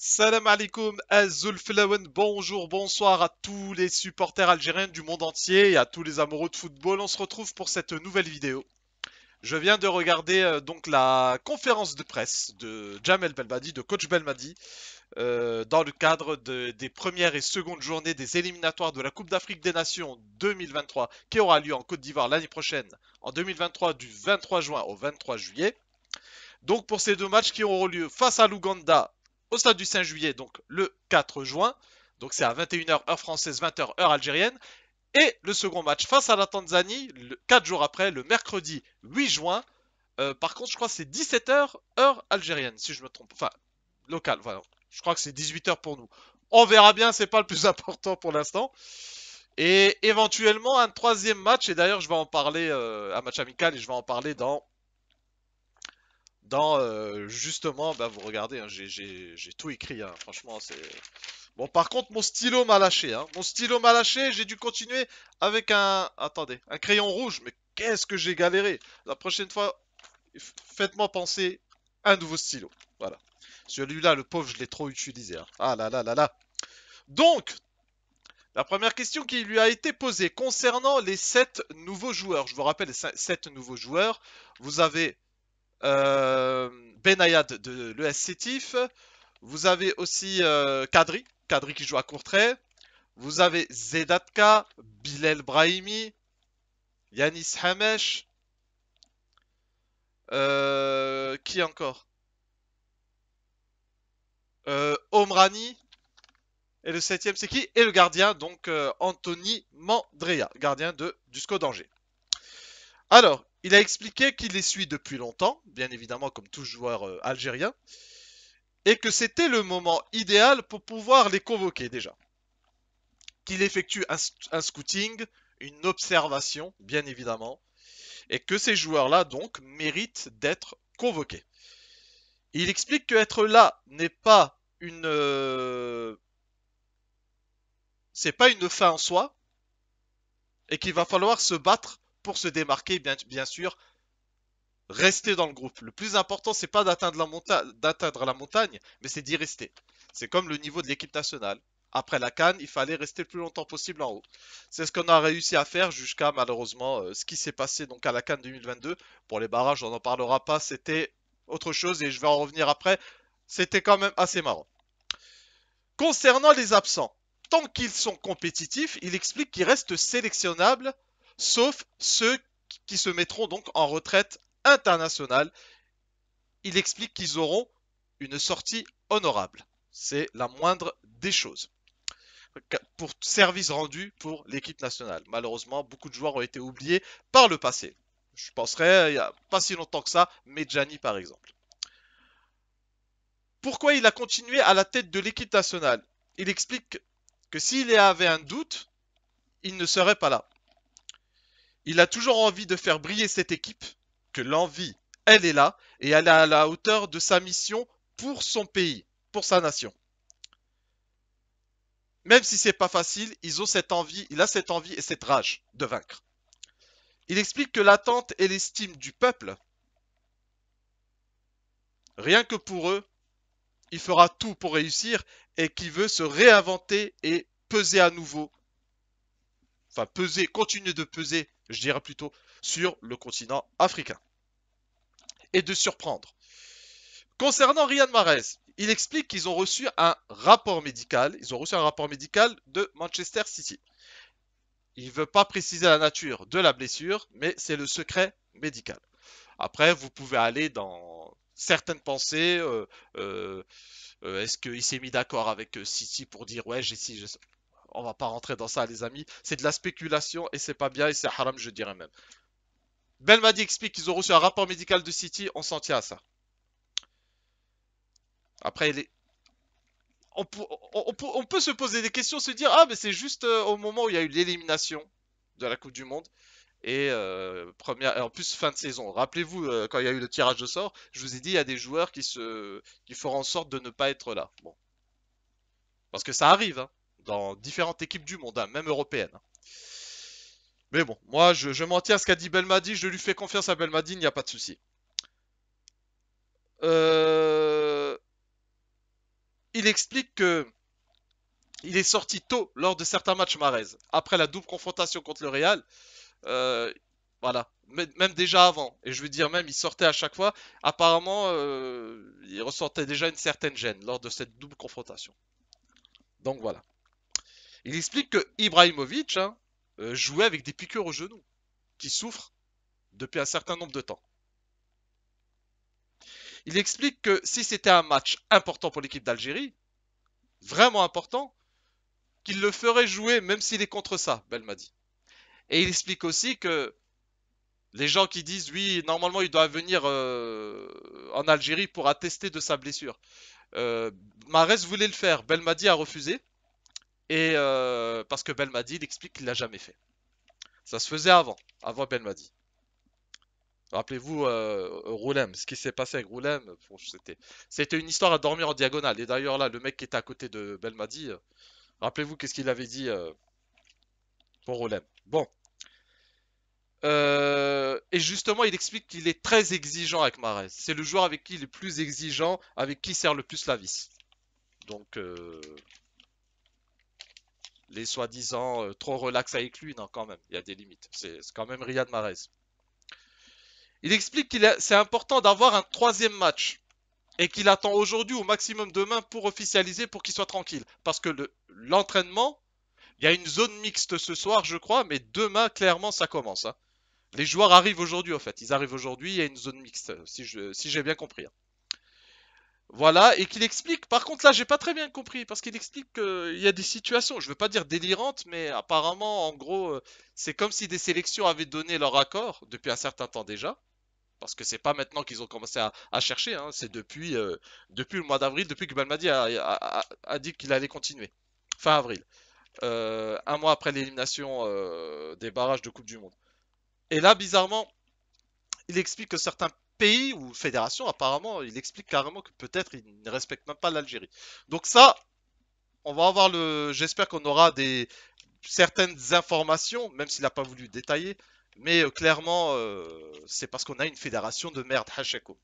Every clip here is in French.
Salam alaikum Azul Flawen, bonjour, bonsoir à tous les supporters algériens du monde entier et à tous les amoureux de football. On se retrouve pour cette nouvelle vidéo. Je viens de regarder donc la conférence de presse de Jamel Belmadi, de coach Belmadi, dans le cadre des premières et secondes journées des éliminatoires de la Coupe d'Afrique des Nations 2023 qui aura lieu en Côte d'Ivoire l'année prochaine, en 2023 du 23 juin au 23 juillet. Donc pour ces deux matchs qui auront lieu face à l'Ouganda, au stade du 5 juillet, donc le 4 juin, donc c'est à 21h heure française, 20h heure algérienne. Et le second match face à la Tanzanie, 4 jours après, le mercredi 8 juin. Par contre, je crois que c'est 17h heure algérienne, si je me trompe. Enfin, local, voilà. Je crois que c'est 18h pour nous. On verra bien, c'est pas le plus important pour l'instant. Et éventuellement, un troisième match, et d'ailleurs, je vais en parler, un match amical, et je vais en parler dans justement, bah vous regardez, hein, j'ai tout écrit, hein, franchement, c'est... Bon, par contre, mon stylo m'a lâché, hein. Mon stylo m'a lâché, j'ai dû continuer avec un... Attendez, un crayon rouge, mais qu'est-ce que j'ai galéré. La prochaine fois, faites-moi penser un nouveau stylo, voilà. Celui-là, le pauvre, je l'ai trop utilisé, hein. Ah là là là là. Donc, la première question qui lui a été posée concernant les 7 nouveaux joueurs. Je vous rappelle, les 7 nouveaux joueurs, vous avez... Benayad de l'ES Sétif. Vous avez aussi Kadri qui joue à Courtrai. Vous avez Zedatka, Bilel Brahimi, Yanis Hamesh. Qui encore, Omrani. Et le 7ème c'est qui? Et le gardien, donc Anthony Mandrea, gardien du SCO d'Angers. Alors, il a expliqué qu'il les suit depuis longtemps, bien évidemment comme tout joueur algérien, et que c'était le moment idéal pour pouvoir les convoquer déjà. Qu'il effectue un scouting, une observation, bien évidemment, et que ces joueurs-là, donc, méritent d'être convoqués. Il explique qu'être là n'est pas une... c'est pas une fin en soi, et qu'il va falloir se battre pour se démarquer, bien sûr, rester dans le groupe. Le plus important, c'est pas d'atteindre la montagne, mais c'est d'y rester. C'est comme le niveau de l'équipe nationale. Après la CAN, il fallait rester le plus longtemps possible en haut. C'est ce qu'on a réussi à faire jusqu'à, malheureusement, ce qui s'est passé donc à la CAN 2022. Pour les barrages, on n'en parlera pas, c'était autre chose et je vais en revenir après. C'était quand même assez marrant. Concernant les absents, tant qu'ils sont compétitifs, il explique qu'ils restent sélectionnables, sauf ceux qui se mettront donc en retraite internationale. Il explique qu'ils auront une sortie honorable. C'est la moindre des choses. Pour service rendu pour l'équipe nationale. Malheureusement, beaucoup de joueurs ont été oubliés par le passé. Je penserais, il n'y a pas si longtemps que ça, Medjani par exemple. Pourquoi il a continué à la tête de l'équipe nationale? Il explique que s'il avait un doute, il ne serait pas là. Il a toujours envie de faire briller cette équipe, que l'envie, elle est là, et elle est à la hauteur de sa mission pour son pays, pour sa nation. Même si c'est pas facile, il a cette envie et cette rage de vaincre. Il explique que l'attente et l'estime du peuple, rien que pour eux, il fera tout pour réussir et qu'il veut se réinventer et peser à nouveau. Enfin, continuer de peser, je dirais plutôt, sur le continent africain. Et de surprendre. Concernant Riyad Mahrez, il explique qu'ils ont reçu un rapport médical. Ils ont reçu un rapport médical de Manchester City. Il ne veut pas préciser la nature de la blessure, mais c'est le secret médical. Après, vous pouvez aller dans certaines pensées. Est-ce qu'il s'est mis d'accord avec City pour dire « ouais, j'ai si, je sais ». On va pas rentrer dans ça, les amis. C'est de la spéculation et c'est pas bien et c'est haram, je dirais même. Belmadi explique qu'ils ont reçu un rapport médical de City. On s'en tient à ça. Après, on peut se poser des questions, se dire « Ah, mais c'est juste au moment où il y a eu l'élimination de la Coupe du Monde. » Et en plus, fin de saison. Rappelez-vous, quand il y a eu le tirage de sort, je vous ai dit, il y a des joueurs qui feront en sorte de ne pas être là. Bon. Parce que ça arrive, hein. Dans différentes équipes du monde, hein, même européennes. Mais bon, moi, je m'en tiens à ce qu'a dit Belmadi. Je lui fais confiance à Belmadi, il n'y a pas de souci. il explique que il est sorti tôt lors de certains matchs Mahrez, après la double confrontation contre le Real. Voilà, même déjà avant. Et je veux dire, même, il sortait à chaque fois. Apparemment, il ressentait déjà une certaine gêne lors de cette double confrontation. Donc voilà. Il explique que Ibrahimovic jouait avec des piqûres au genou, qui souffrent depuis un certain nombre de temps. Il explique que si c'était un match important pour l'équipe d'Algérie, vraiment important, qu'il le ferait jouer même s'il est contre ça, Belmadi. Et il explique aussi que les gens qui disent oui, normalement il doit venir en Algérie pour attester de sa blessure. Mahrez voulait le faire, Belmadi a refusé. Et parce que Belmadi, il explique qu'il l'a jamais fait. Ça se faisait avant Belmadi. Rappelez-vous Ghoulam, ce qui s'est passé avec Ghoulam, c'était une histoire à dormir en diagonale. Et d'ailleurs là, le mec qui était à côté de Belmadi, rappelez-vous qu'est-ce qu'il avait dit pour Ghoulam. Bon. Et justement, il explique qu'il est très exigeant avec Mahrez. C'est le joueur avec qui il est le plus exigeant, avec qui serre le plus la vis. Donc, les soi-disant trop relax avec lui, non quand même, il y a des limites. C'est quand même Riyad Mahrez. Il explique que c'est important d'avoir un troisième match et qu'il attend aujourd'hui au maximum demain pour officialiser, pour qu'il soit tranquille. Parce que l'entraînement, il y a une zone mixte ce soir, je crois, mais demain, clairement, ça commence. Les joueurs arrivent aujourd'hui, en fait. Ils arrivent aujourd'hui, il y a une zone mixte, si j'ai bien compris. Voilà, et qu'il explique, par contre là j'ai pas très bien compris, parce qu'il explique qu'il y a des situations, je veux pas dire délirantes, mais apparemment en gros c'est comme si des sélections avaient donné leur accord depuis un certain temps déjà, parce que c'est pas maintenant qu'ils ont commencé à chercher, c'est depuis le mois d'avril, depuis que Belmadi a dit qu'il allait continuer, fin avril, un mois après l'élimination des barrages de Coupe du Monde. Et là bizarrement, il explique que certains pays ou fédération, apparemment, il explique carrément que peut-être il ne respecte même pas l'Algérie. Donc ça, on va avoir le... J'espère qu'on aura certaines informations, même s'il n'a pas voulu détailler, mais clairement, c'est parce qu'on a une fédération de merde, Hacheko.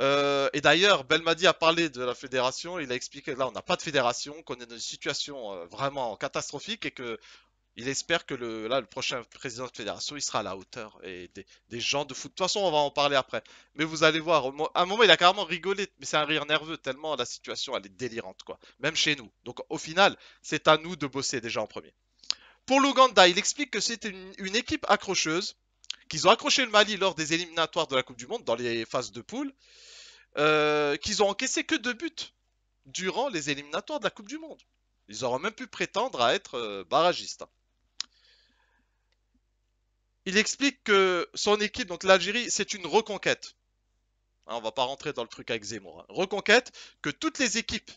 Et d'ailleurs, Belmadi a parlé de la fédération, il a expliqué que là, on n'a pas de fédération, qu'on est dans une situation vraiment catastrophique et que... Il espère que le prochain président de fédération, il sera à la hauteur et des gens de foot. De toute façon, on va en parler après. Mais vous allez voir, à un moment, il a carrément rigolé. Mais c'est un rire nerveux, tellement la situation, elle est délirante, quoi. Même chez nous. Donc, au final, c'est à nous de bosser déjà en premier. Pour l'Ouganda, il explique que c'est une équipe accrocheuse, qu'ils ont accroché le Mali lors des éliminatoires de la Coupe du Monde, dans les phases de poule, qu'ils ont encaissé que 2 buts durant les éliminatoires de la Coupe du Monde. Ils auraient même pu prétendre à être barragistes. Il explique que son équipe, donc l'Algérie, c'est une reconquête. On va pas rentrer dans le truc avec Zemmour. Reconquête, que toutes les équipes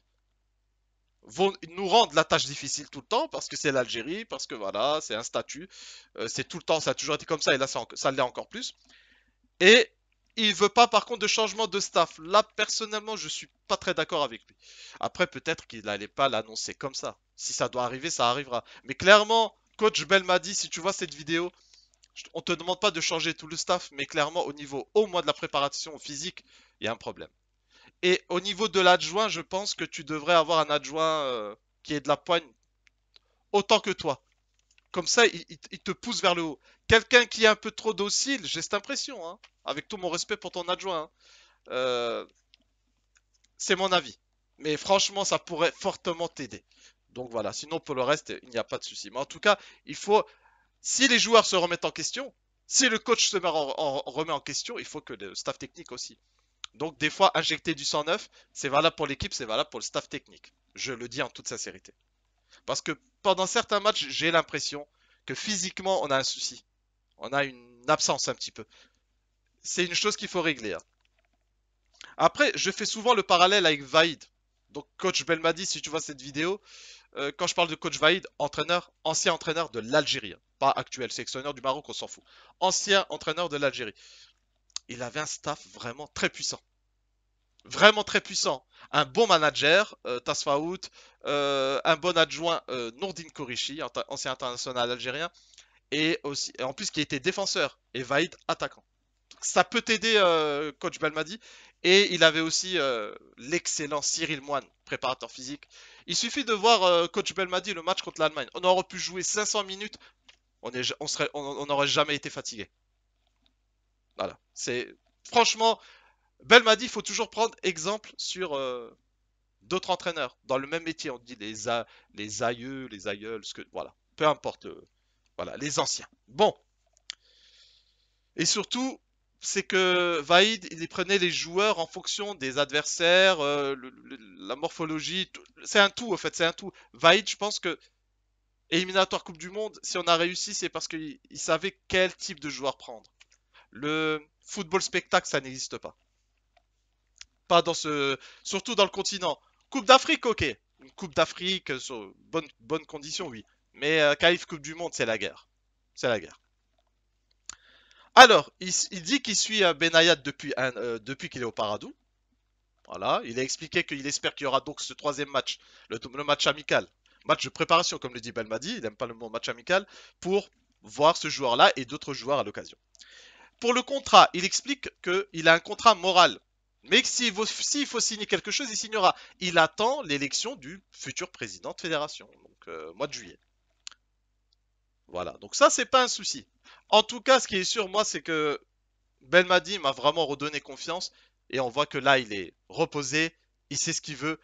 vont nous rendre la tâche difficile tout le temps, parce que c'est l'Algérie, parce que voilà, c'est un statut. C'est tout le temps, ça a toujours été comme ça, et là, ça l'est encore plus. Et il ne veut pas, par contre, de changement de staff. Là, personnellement, je ne suis pas très d'accord avec lui. Après, peut-être qu'il n'allait pas l'annoncer comme ça. Si ça doit arriver, ça arrivera. Mais clairement, coach Belmadi, si tu vois cette vidéo... On ne te demande pas de changer tout le staff, mais clairement, au niveau au moins de la préparation physique, il y a un problème. Et au niveau de l'adjoint, je pense que tu devrais avoir un adjoint qui est de la poigne autant que toi. Comme ça, il te pousse vers le haut. Quelqu'un qui est un peu trop docile, j'ai cette impression, avec tout mon respect pour ton adjoint. C'est mon avis. Mais franchement, ça pourrait fortement t'aider. Donc voilà, sinon pour le reste, il n'y a pas de souci. Mais en tout cas, il faut... Si les joueurs se remettent en question, si le coach se remet en question, il faut que le staff technique aussi. Donc des fois, injecter du sang neuf, c'est valable pour l'équipe, c'est valable pour le staff technique. Je le dis en toute sincérité. Parce que pendant certains matchs, j'ai l'impression que physiquement, on a un souci. On a une absence un petit peu. C'est une chose qu'il faut régler. Après, je fais souvent le parallèle avec Vahid. Donc coach Belmadi, si tu vois cette vidéo... Quand je parle de coach Vahid, ancien entraîneur de l'Algérie, pas actuel sélectionneur du Maroc, on s'en fout. Ancien entraîneur de l'Algérie. Il avait un staff vraiment très puissant. Vraiment très puissant. Un bon manager, Tasfaout, un bon adjoint, Nourdine Korichi, ancien international algérien, et en plus qui était défenseur, et Vahid attaquant. Ça peut t'aider, coach Belmadi. Et il avait aussi l'excellent Cyril Moine, préparateur physique. Il suffit de voir coach Belmadi le match contre l'Allemagne. On aurait pu jouer 500 minutes, on n'aurait jamais été fatigué. Voilà. Franchement, Belmadi, il faut toujours prendre exemple sur d'autres entraîneurs dans le même métier. On dit les aïeux, les aïeuls, ce que... Voilà, peu importe. Voilà, les anciens. Bon. Et surtout... c'est que Vahid, il prenait les joueurs en fonction des adversaires, la morphologie, c'est un tout en fait, c'est un tout. Vahid, je pense que, éliminatoire Coupe du Monde, si on a réussi, c'est parce qu'il savait quel type de joueur prendre. Le football spectacle, ça n'existe pas. Pas dans ce... surtout dans le continent. Coupe d'Afrique, ok. Une Coupe d'Afrique, bonne condition, oui. Mais qualif Coupe du Monde, c'est la guerre. C'est la guerre. Alors, il dit qu'il suit Benayad depuis qu'il est au Paradou. Voilà, il a expliqué qu'il espère qu'il y aura donc ce troisième match, le match amical. Match de préparation, comme le dit Belmadi, il n'aime pas le mot match amical, pour voir ce joueur-là et d'autres joueurs à l'occasion. Pour le contrat, il explique qu'il a un contrat moral. Mais s'il faut signer quelque chose, il signera. Il attend l'élection du futur président de fédération, donc mois de juillet. Voilà, donc ça, c'est pas un souci. En tout cas, ce qui est sûr, moi, c'est que Belmadi m'a vraiment redonné confiance. Et on voit que là, il est reposé, il sait ce qu'il veut.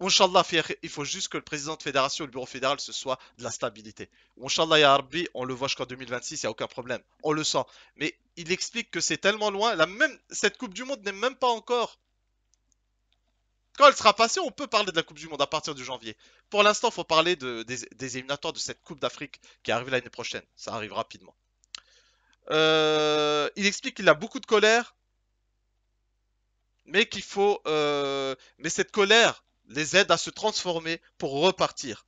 Inch'Allah, il faut juste que le président de fédération et le bureau fédéral, ce soit de la stabilité. Inch'Allah, ya Rabbi, on le voit jusqu'en 2026, il n'y a aucun problème. On le sent. Mais il explique que c'est tellement loin. Cette Coupe du Monde n'est même pas encore... Quand elle sera passée, on peut parler de la Coupe du Monde à partir de janvier. Pour l'instant, il faut parler des éliminatoires de cette Coupe d'Afrique qui arrive l'année prochaine. Ça arrive rapidement. Il explique qu'il a beaucoup de colère, mais qu'il faut, mais cette colère les aide à se transformer pour repartir.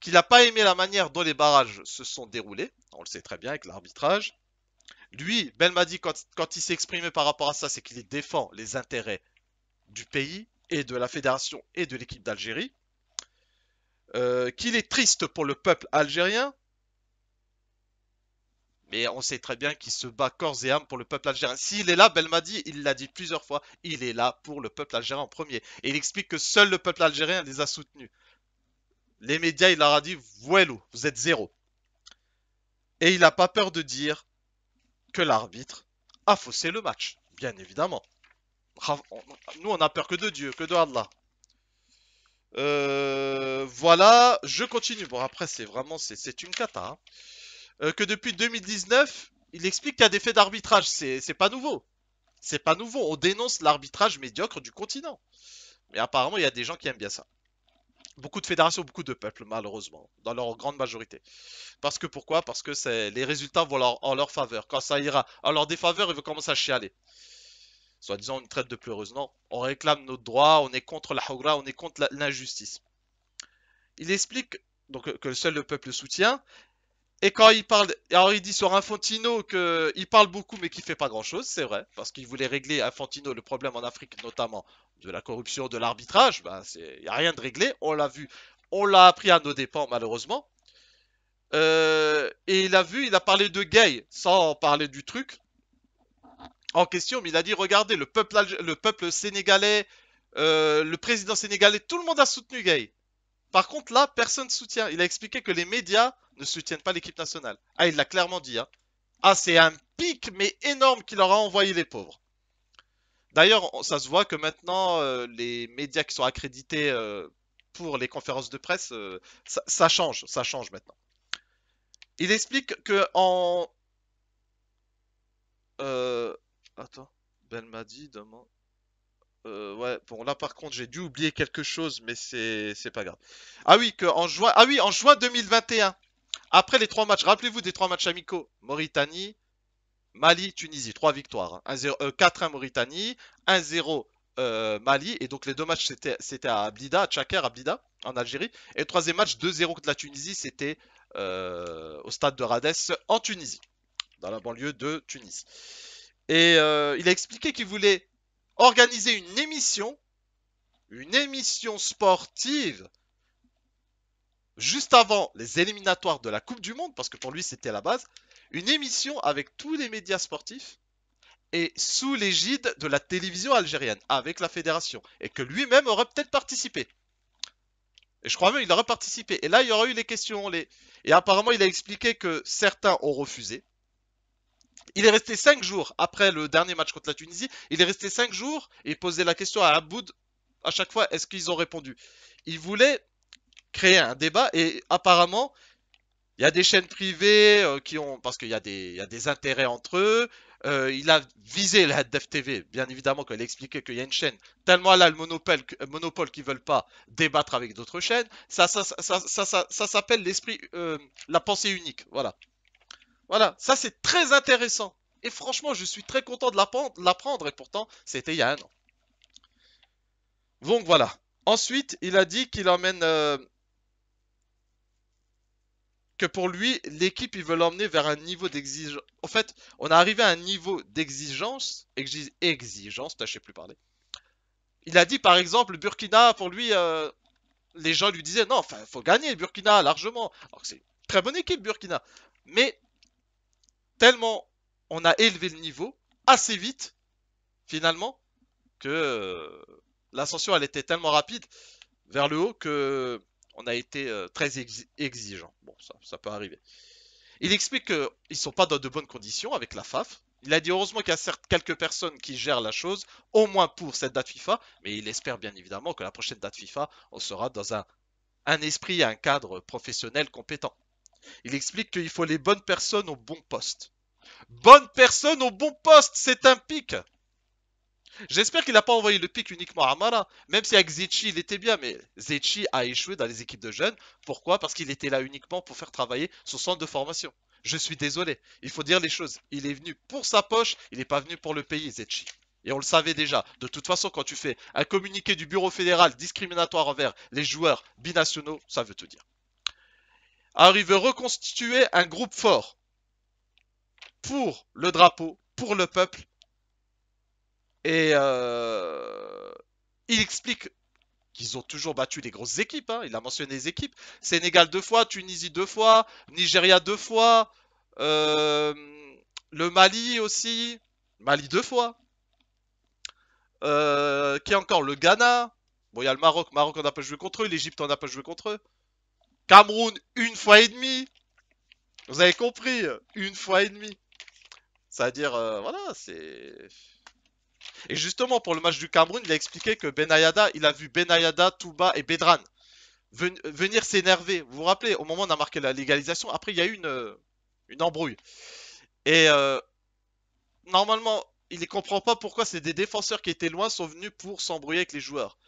Qu'il n'a pas aimé la manière dont les barrages se sont déroulés. On le sait très bien avec l'arbitrage. Lui, Belmadi, quand il s'est exprimé par rapport à ça, c'est qu'il défend les intérêts du pays et de la fédération et de l'équipe d'Algérie, qu'il est triste pour le peuple algérien, mais on sait très bien qu'il se bat corps et âme pour le peuple algérien. S'il est là, Belmadi, il l'a dit plusieurs fois, il est là pour le peuple algérien en premier. Et il explique que seul le peuple algérien les a soutenus. Les médias, il leur a dit, voilou, vous êtes zéro. Et il n'a pas peur de dire que l'arbitre a faussé le match, bien évidemment. Nous, on a peur que de Dieu, que de Allah. Voilà, je continue. Bon, après, c'est vraiment, c'est une cata. Hein. Que depuis 2019, il explique qu'il y a des faits d'arbitrage. C'est pas nouveau. C'est pas nouveau. On dénonce l'arbitrage médiocre du continent. Mais apparemment, il y a des gens qui aiment bien ça. Beaucoup de fédérations, beaucoup de peuples, malheureusement, dans leur grande majorité. Parce que pourquoi? Parce que les résultats vont en leur faveur. Quand ça ira en leur défaveur, ils vont commencer à chialer. Soi-disant une traite de pleureuse. Non, on réclame nos droits, on est contre la haoura, on est contre l'injustice. Il explique donc, que seul le peuple soutient. Et quand il parle, alors il dit sur Infantino qu'il parle beaucoup mais qu'il ne fait pas grand-chose, c'est vrai. Parce qu'il voulait régler, Infantino, le problème en Afrique, notamment de la corruption, de l'arbitrage. Il n'y a rien de réglé, on l'a vu, on l'a appris à nos dépens malheureusement. Et il a vu, il a parlé de gay sans parler du truc en question, mais il a dit, regardez, le peuple sénégalais, le président sénégalais, tout le monde a soutenu Gay. Par contre, là, personne ne soutient. Il a expliqué que les médias ne soutiennent pas l'équipe nationale. Ah, il l'a clairement dit. Hein. Ah, c'est un pic, mais énorme qu'il leur a envoyé les pauvres. D'ailleurs, ça se voit que maintenant, les médias qui sont accrédités pour les conférences de presse, ça change maintenant. Il explique que en... Attends, Belmadi demande... ouais, bon là par contre j'ai dû oublier quelque chose, mais c'est pas grave. Ah oui, en juin 2021, après les trois matchs, rappelez-vous des trois matchs amicaux, Mauritanie, Mali, Tunisie, trois victoires. Hein. 4-1 Mauritanie, 1-0 Mali, et donc les deux matchs c'était à Blida, à Tchaker, à Blida, en Algérie. Et le troisième match, 2-0 contre la Tunisie, c'était au stade de Radès, en Tunisie, dans la banlieue de Tunis. Et il a expliqué qu'il voulait organiser une émission sportive, juste avant les éliminatoires de la Coupe du Monde, parce que pour lui c'était la base, une émission avec tous les médias sportifs est sous l'égide de la télévision algérienne avec la fédération et que lui-même aurait peut-être participé. Et je crois même qu'il aurait participé. Et là, il y aurait eu les questions. Et apparemment, il a expliqué que certains ont refusé. Il est resté 5 jours après le dernier match contre la Tunisie. Il est resté 5 jours et il posait la question à Aboud à chaque fois. Est-ce qu'ils ont répondu? Il voulait créer un débat et apparemment, il y a des chaînes privées qui ont... Parce qu'il y a des intérêts entre eux. Il a visé la HDFTV, bien évidemment, qu'elle expliquait qu'il y a une chaîne tellement là le monopole qu'ils ne veulent pas débattre avec d'autres chaînes. Ça s'appelle l'esprit, la pensée unique. Voilà, ça c'est très intéressant. Et franchement, je suis très content de l'apprendre. Et pourtant, c'était il y a un an. Donc voilà. Ensuite, il a dit qu'il emmène... que pour lui, l'équipe, ils veulent l'emmener vers un niveau d'exigence. En fait, on est arrivé à un niveau d'exigence. Tâchez plus parler. Il a dit, par exemple, le Burkina, pour lui, les gens lui disaient, non, il faut gagner le Burkina, largement. Alors que c'est une très bonne équipe, Burkina. Mais, tellement on a élevé le niveau, assez vite, finalement, que l'ascension, elle était tellement rapide vers le haut que... On a été très exigeant. Bon, ça peut arriver. Il explique qu'ils ne sont pas dans de bonnes conditions avec la FAF. Il a dit heureusement qu'il y a certes quelques personnes qui gèrent la chose, au moins pour cette date FIFA. Mais il espère bien évidemment que la prochaine date FIFA, on sera dans un esprit et un cadre professionnel compétent. Il explique qu'il faut les bonnes personnes au bon poste. Bonnes personnes au bon poste, c'est un pic. J'espère qu'il n'a pas envoyé le pic uniquement à Amara, même si avec Zetchi il était bien, mais Zetchi a échoué dans les équipes de jeunes. Pourquoi? Parce qu'il était là uniquement pour faire travailler son centre de formation. Je suis désolé, il faut dire les choses. Il est venu pour sa poche, il n'est pas venu pour le pays, Zetchi. Et on le savait déjà. De toute façon, quand tu fais un communiqué du bureau fédéral discriminatoire envers les joueurs binationaux, ça veut tout dire. Alors il veut reconstituer un groupe fort pour le drapeau, pour le peuple. Et il explique qu'ils ont toujours battu les grosses équipes. Hein. Il a mentionné les équipes. Sénégal 2 fois, Tunisie 2 fois, Nigeria 2 fois, le Mali aussi. Mali 2 fois. Qui est encore le Ghana. Bon, il y a le Maroc. Maroc, on n'a pas joué contre eux. L'Égypte, on n'a pas joué contre eux. Cameroun, 1,5 fois. Vous avez compris, 1,5 fois. C'est-à-dire, voilà, c'est... Et justement, pour le match du Cameroun, il a expliqué que il a vu Benayada, Touba et Bedran venir s'énerver. Vous vous rappelez, au moment où on a marqué la légalisation, après il y a eu une embrouille. Et normalement, il ne comprend pas pourquoi c'est des défenseurs qui étaient loin sont venus pour s'embrouiller avec les joueurs.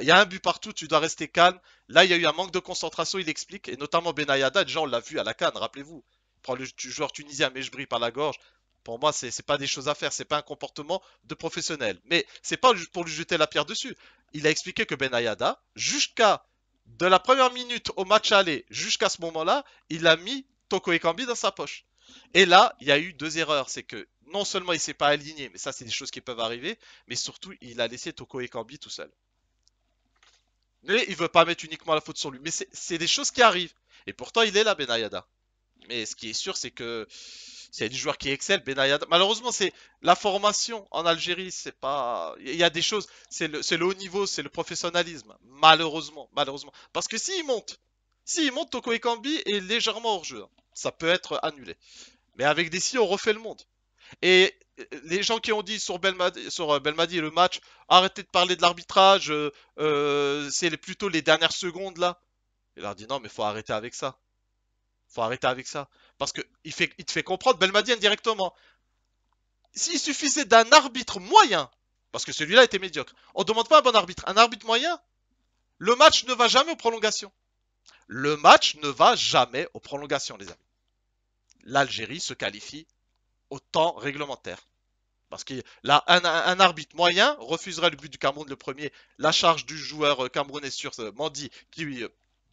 Il y a un but partout, tu dois rester calme. Là, il y a eu un manque de concentration, il explique. Et notamment Benayada, déjà on l'a vu à la CAN, rappelez-vous. Il prend le joueur tunisien Mechbri par la gorge. Pour moi, ce n'est pas des choses à faire, ce n'est pas un comportement de professionnel. Mais ce n'est pas pour lui jeter la pierre dessus. Il a expliqué que Benayada, de la première minute au match aller jusqu'à ce moment-là, il a mis Toko Ekambi dans sa poche. Et là, il y a eu 2 erreurs. C'est que non seulement il ne s'est pas aligné, mais ça, c'est des choses qui peuvent arriver, mais surtout, il a laissé Toko Ekambi tout seul. Mais il ne veut pas mettre uniquement la faute sur lui. Mais c'est des choses qui arrivent. Et pourtant, il est là, Benayada. Mais ce qui est sûr, c'est que c'est des joueurs qui excellent. Benayada, malheureusement, c'est la formation en Algérie. C'est pas, il y a des choses. C'est le haut niveau, c'est le professionnalisme. Malheureusement, parce que s'il monte, Toko Ekambi est légèrement hors jeu. Ça peut être annulé. Mais avec des si, on refait le monde. Et les gens qui ont dit sur Belmadi et le match, arrêtez de parler de l'arbitrage. C'est plutôt les dernières secondes là. Il leur dit non, mais faut arrêter avec ça. Parce qu'il te fait comprendre, Belmadi indirectement. S'il suffisait d'un arbitre moyen, parce que celui-là était médiocre, on ne demande pas un bon arbitre. Un arbitre moyen, le match ne va jamais aux prolongations. Le match ne va jamais aux prolongations, les amis. L'Algérie se qualifie au temps réglementaire. Parce que là, un arbitre moyen refuserait le but du Cameroun, le premier, la charge du joueur camerounais sur Mandy qui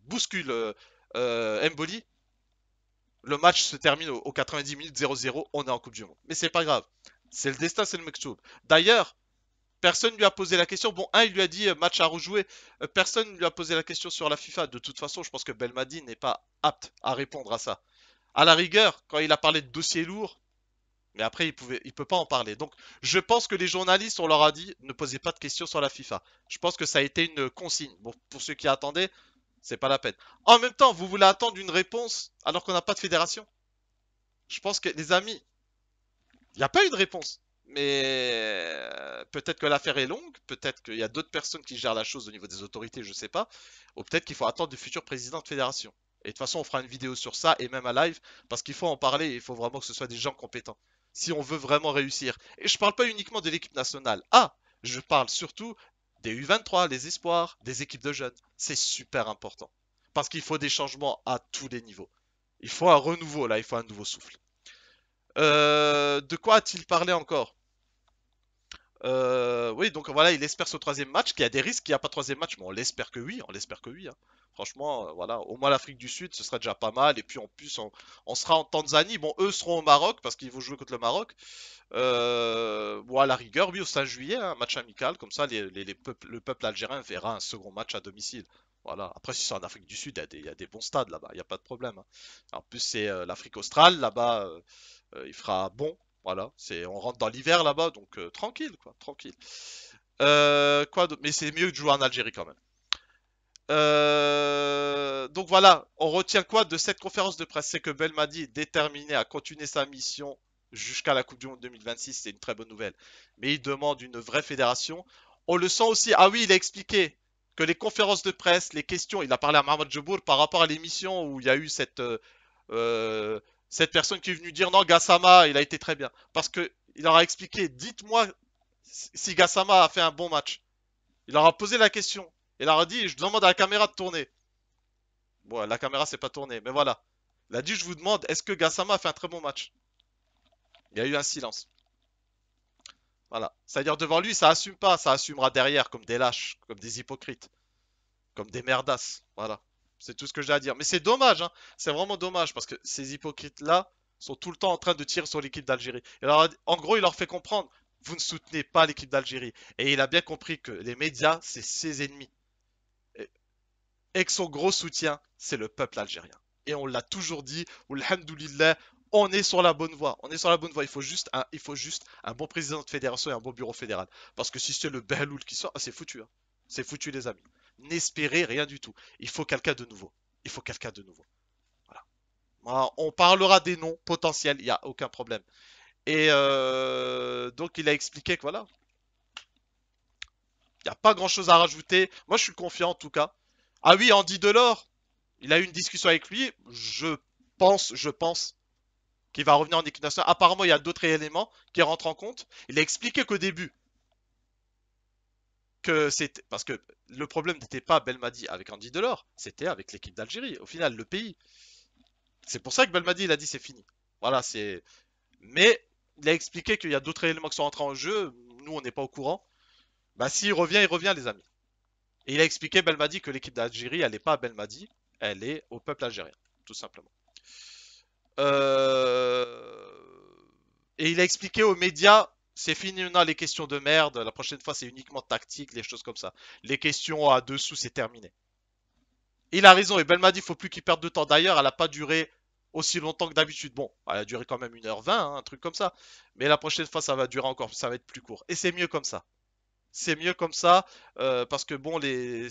bouscule Mboli. Le match se termine aux 90 minutes 0-0, on est en Coupe du Monde. Mais c'est pas grave, c'est le destin, c'est le Mektoub. D'ailleurs, personne ne lui a posé la question. Bon, il lui a dit match à rejouer. Personne ne lui a posé la question sur la FIFA. De toute façon, je pense que Belmadi n'est pas apte à répondre à ça. À la rigueur, quand il a parlé de dossier lourd, Mais après, il peut pas en parler. Donc, je pense que les journalistes, on leur a dit, ne posez pas de questions sur la FIFA. Je pense que ça a été une consigne. Bon, pour ceux qui attendaient, c'est pas la peine. En même temps, vous voulez attendre une réponse alors qu'on n'a pas de fédération? Je pense que, les amis, il n'y a pas eu de réponse. Mais peut-être que l'affaire est longue, peut-être qu'il y a d'autres personnes qui gèrent la chose au niveau des autorités, je sais pas. Ou peut-être qu'il faut attendre du futur président de fédération. Et de toute façon, on fera une vidéo sur ça, et même un live, parce qu'il faut en parler, et il faut vraiment que ce soit des gens compétents. Si on veut vraiment réussir. Et je parle pas uniquement de l'équipe nationale. Ah, je parle surtout des U23, les espoirs, des équipes de jeunes. C'est super important. Parce qu'il faut des changements à tous les niveaux. Il faut un renouveau, là, il faut un nouveau souffle. De quoi a-t-il parlé encore? Oui, donc voilà, il espère ce troisième match, qu'il y a des risques qu'il n'y a pas de troisième match. Mais on l'espère que oui, on l'espère que oui. Hein. Franchement, voilà, au moins l'Afrique du Sud, ce serait déjà pas mal. Et puis en plus, on sera en Tanzanie. Bon, eux seront au Maroc, parce qu'ils vont jouer contre le Maroc. Bon, à la rigueur, oui, au 5 juillet, un match amical. Comme ça, le peuple algérien verra un second match à domicile. Voilà. Après, si c'est en Afrique du Sud, il y a des bons stades là-bas, il n'y a pas de problème. Hein. En plus, c'est l'Afrique australe, là-bas, il fera bon. Voilà, on rentre dans l'hiver là-bas, donc tranquille, quoi, tranquille. Mais c'est mieux de jouer en Algérie quand même. Donc voilà, on retient quoi de cette conférence de presse? C'est que Belmadi est déterminé à continuer sa mission jusqu'à la Coupe du Monde 2026, c'est une très bonne nouvelle. Mais il demande une vraie fédération. On le sent aussi, ah oui, il a expliqué que les conférences de presse, les questions, il a parlé à Mahmoud Jobour par rapport à l'émission où il y a eu cette personne qui est venue dire non, Gassama, il a été très bien. Parce que il leur a expliqué, dites-moi si Gassama a fait un bon match. Il leur a posé la question. Il leur a dit, je demande à la caméra de tourner. Bon, la caméra s'est pas tournée, mais voilà. Il a dit, je vous demande, est-ce que Gassama a fait un très bon match? Il y a eu un silence. Voilà. C'est-à-dire devant lui, ça assume pas, ça assumera derrière comme des lâches, comme des hypocrites, comme des merdasses. Voilà. C'est tout ce que j'ai à dire. Mais c'est dommage, hein. C'est vraiment dommage parce que ces hypocrites-là sont tout le temps en train de tirer sur l'équipe d'Algérie. En gros, il leur fait comprendre, vous ne soutenez pas l'équipe d'Algérie. Et il a bien compris que les médias, c'est ses ennemis. Et que son gros soutien, c'est le peuple algérien. Et on l'a toujours dit, alhamdoulilah, on est sur la bonne voie. On est sur la bonne voie. Il faut juste un bon président de fédération et un bon bureau fédéral. Parce que si c'est le Behloul qui sort, c'est foutu, hein. C'est foutu, les amis. N'espérez rien du tout. Il faut quelqu'un de nouveau. Il faut quelqu'un de nouveau. Voilà. On parlera des noms potentiels. Il n'y a aucun problème. Et donc, il a expliqué que voilà. Il n'y a pas grand-chose à rajouter. Moi, je suis confiant en tout cas. Ah oui, Andy Delors. Il a eu une discussion avec lui. Je pense qu'il va revenir en équipe nationale. Apparemment, il y a d'autres éléments qui rentrent en compte. Il a expliqué qu'au début, parce que le problème n'était pas Belmadi avec Andy Delors, c'était avec l'équipe d'Algérie, au final, le pays. C'est pour ça que Belmadi, il a dit c'est fini. Voilà, c'est. Mais il a expliqué qu'il y a d'autres éléments qui sont entrés en jeu, nous on n'est pas au courant. Bah s'il revient, il revient, les amis. Et il a expliqué, Belmadi, que l'équipe d'Algérie, elle n'est pas à Belmadi, elle est au peuple algérien, tout simplement. Et il a expliqué aux médias. C'est fini maintenant les questions de merde, la prochaine fois c'est uniquement tactique, les choses comme ça. Les questions à dessous, c'est terminé. Il a raison, et Belmadi, il ne faut plus qu'il perde de temps. D'ailleurs, elle n'a pas duré aussi longtemps que d'habitude. Bon, elle a duré quand même 1h20, hein, un truc comme ça. Mais la prochaine fois, ça va durer encore, ça va être plus court. Et c'est mieux comme ça. C'est mieux comme ça, parce que bon, il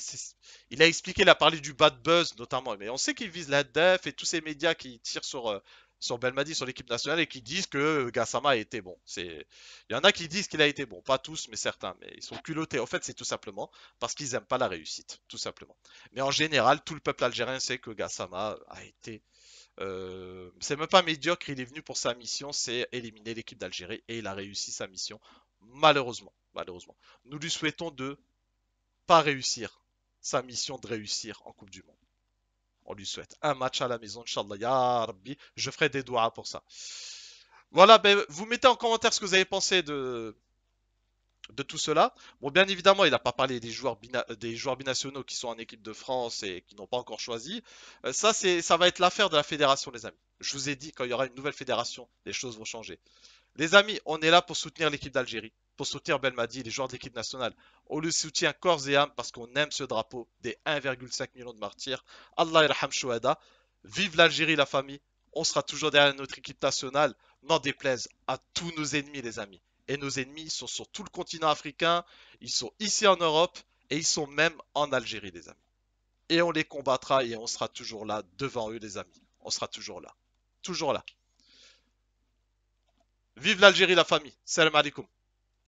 a expliqué, il a parlé du bad buzz notamment. Mais on sait qu'il vise la def et tous ces médias qui tirent sur Belmadi, sur l'équipe nationale, et qui disent que Gassama a été bon. Il y en a qui disent qu'il a été bon, pas tous, mais certains, mais ils sont culottés. En fait, c'est tout simplement parce qu'ils n'aiment pas la réussite, tout simplement. Mais en général, tout le peuple algérien sait que Gassama a été... c'est même pas médiocre, il est venu pour sa mission, c'est éliminer l'équipe d'Algérie, et il a réussi sa mission, malheureusement. Malheureusement. Nous lui souhaitons de pas réussir sa mission de réussir en Coupe du Monde. On lui souhaite un match à la maison, Inch'Allah, ya Rabbi. Je ferai des doigts pour ça. Voilà, ben, vous mettez en commentaire ce que vous avez pensé de tout cela. Bon, bien évidemment, il n'a pas parlé des joueurs binationaux qui sont en équipe de France et qui n'ont pas encore choisi. Ça va être l'affaire de la fédération, les amis. Je vous ai dit, quand il y aura une nouvelle fédération, les choses vont changer. Les amis, on est là pour soutenir l'équipe d'Algérie, pour soutenir Belmadi, les joueurs de l'équipe nationale. On le soutient corps et âme parce qu'on aime ce drapeau des 1,5 millions de martyrs. Allah irham Shouhada. Vive l'Algérie, la famille. On sera toujours derrière notre équipe nationale. n'en déplaise à tous nos ennemis, les amis. Et nos ennemis, ils sont sur tout le continent africain, ils sont ici en Europe et ils sont même en Algérie, les amis. Et on les combattra et on sera toujours là devant eux, les amis. On sera toujours là. Toujours là. Vive l'Algérie, la famille. Salam alaikum.